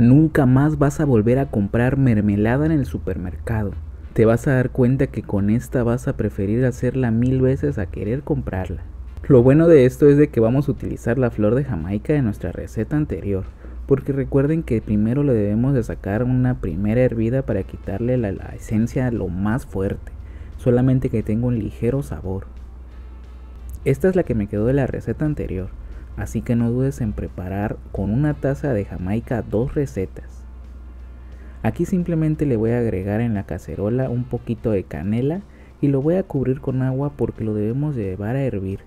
Nunca más vas a volver a comprar mermelada en el supermercado. Te vas a dar cuenta que con esta vas a preferir hacerla 1000 veces a querer comprarla. Lo bueno de esto es de que vamos a utilizar la flor de Jamaica de nuestra receta anterior, porque recuerden que primero le debemos de sacar una primera hervida para quitarle la esencia lo más fuerte, solamente que tenga un ligero sabor. Esta es la que me quedó de la receta anterior, así que no dudes en preparar con una taza de Jamaica 2 recetas. Aquí simplemente le voy a agregar en la cacerola un poquito de canela y lo voy a cubrir con agua porque lo debemos llevar a hervir,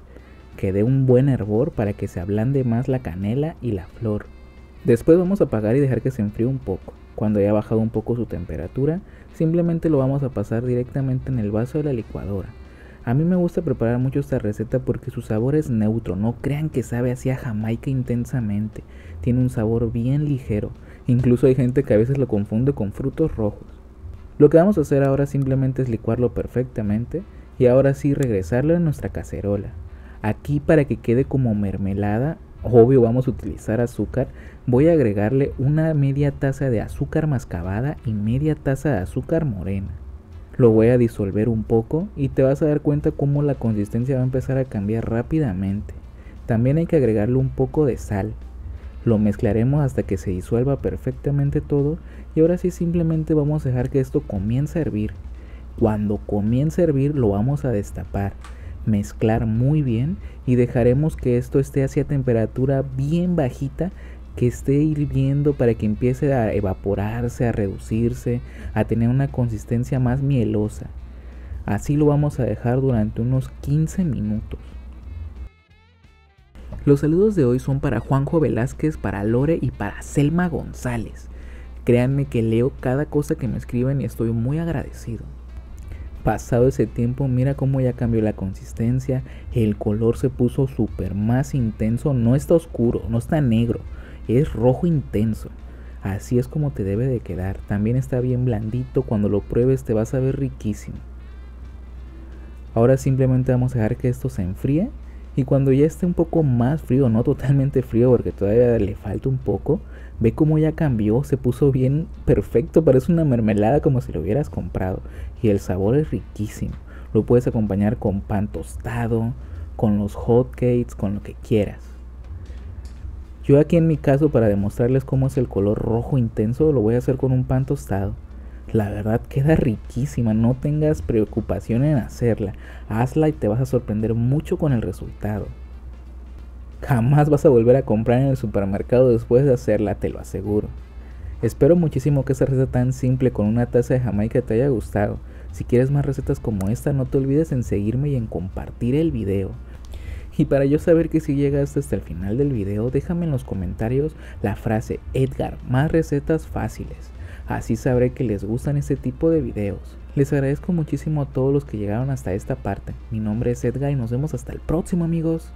que dé un buen hervor para que se ablande más la canela y la flor. Después vamos a apagar y dejar que se enfríe un poco. Cuando haya bajado un poco su temperatura, simplemente lo vamos a pasar directamente en el vaso de la licuadora. A mí me gusta preparar mucho esta receta porque su sabor es neutro, no crean que sabe así a Jamaica intensamente, tiene un sabor bien ligero, incluso hay gente que a veces lo confunde con frutos rojos. Lo que vamos a hacer ahora simplemente es licuarlo perfectamente y ahora sí regresarlo en nuestra cacerola. Aquí para que quede como mermelada, obvio vamos a utilizar azúcar, voy a agregarle una media taza de azúcar mascabada y media taza de azúcar morena. Lo voy a disolver un poco y te vas a dar cuenta cómo la consistencia va a empezar a cambiar rápidamente. También hay que agregarle un poco de sal. Lo mezclaremos hasta que se disuelva perfectamente todo y ahora sí simplemente vamos a dejar que esto comience a hervir. Cuando comience a hervir lo vamos a destapar, mezclar muy bien y dejaremos que esto esté hacia temperatura bien bajita, que esté hirviendo para que empiece a evaporarse, a reducirse, a tener una consistencia más mielosa. Así lo vamos a dejar durante unos 15 minutos. Los saludos de hoy son para Juanjo Velázquez, para Lore y para Selma González. Créanme que leo cada cosa que me escriben y estoy muy agradecido. Pasado ese tiempo, mira cómo ya cambió la consistencia, el color se puso súper más intenso, no está oscuro, no está negro, es rojo intenso. Así es como te debe de quedar. También está bien blandito, cuando lo pruebes te vas a ver riquísimo. Ahora simplemente vamos a dejar que esto se enfríe y cuando ya esté un poco más frío, no totalmente frío porque todavía le falta un poco, ve cómo ya cambió, se puso bien perfecto, parece una mermelada como si lo hubieras comprado y el sabor es riquísimo. Lo puedes acompañar con pan tostado, con los hotcakes, con lo que quieras. Yo aquí en mi caso, para demostrarles cómo es el color rojo intenso, lo voy a hacer con un pan tostado. La verdad queda riquísima, no tengas preocupación en hacerla, hazla y te vas a sorprender mucho con el resultado. Jamás vas a volver a comprar en el supermercado después de hacerla, te lo aseguro. Espero muchísimo que esta receta tan simple con una taza de Jamaica te haya gustado. Si quieres más recetas como esta, no te olvides en seguirme y en compartir el video. Y para yo saber que si llegaste hasta el final del video, déjame en los comentarios la frase Edgar, más recetas fáciles. Así sabré que les gustan este tipo de videos. Les agradezco muchísimo a todos los que llegaron hasta esta parte. Mi nombre es Edgar y nos vemos hasta el próximo, amigos.